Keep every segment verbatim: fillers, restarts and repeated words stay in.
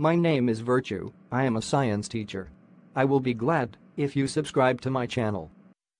My name is Virtue, I am a science teacher. I will be glad if you subscribe to my channel.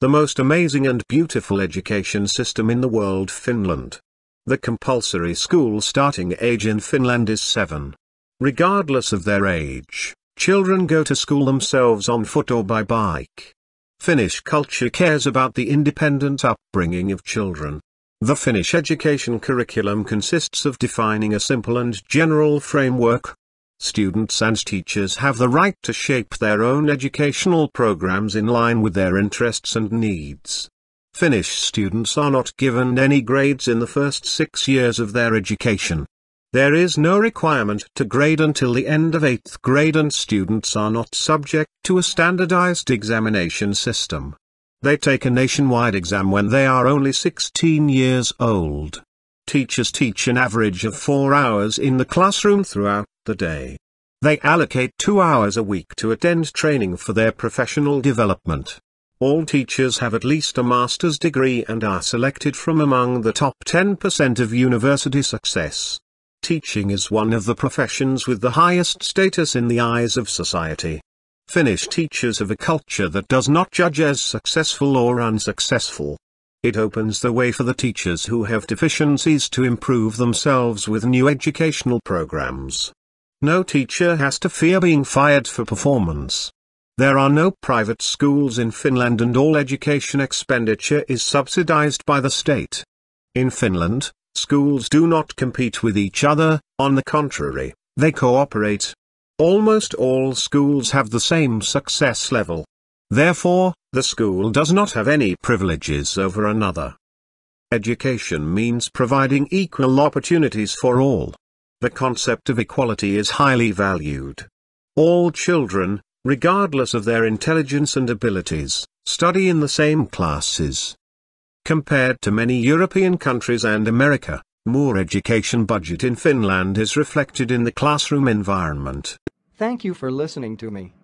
The most amazing and beautiful education system in the world, Finland. The compulsory school starting age in Finland is seven. Regardless of their age, children go to school themselves on foot or by bike. Finnish culture cares about the independent upbringing of children. The Finnish education curriculum consists of defining a simple and general framework. Students and teachers have the right to shape their own educational programs in line with their interests and needs. Finnish students are not given any grades in the first six years of their education. There is no requirement to grade until the end of eighth grade, and students are not subject to a standardized examination system. They take a nationwide exam when they are only sixteen years old. Teachers teach an average of four hours in the classroom throughout the day. They allocate two hours a week to attend training for their professional development. All teachers have at least a master's degree and are selected from among the top ten percent of university success. Teaching is one of the professions with the highest status in the eyes of society. Finnish teachers have a culture that does not judge as successful or unsuccessful. It opens the way for the teachers who have deficiencies to improve themselves with new educational programs. No teacher has to fear being fired for performance. There are no private schools in Finland, and all education expenditure is subsidized by the state. In Finland, schools do not compete with each other; on the contrary, they cooperate. Almost all schools have the same success level. Therefore, the school does not have any privileges over another. Education means providing equal opportunities for all. The concept of equality is highly valued. All children, regardless of their intelligence and abilities, study in the same classes. Compared to many European countries and America, more education budget in Finland is reflected in the classroom environment. Thank you for listening to me.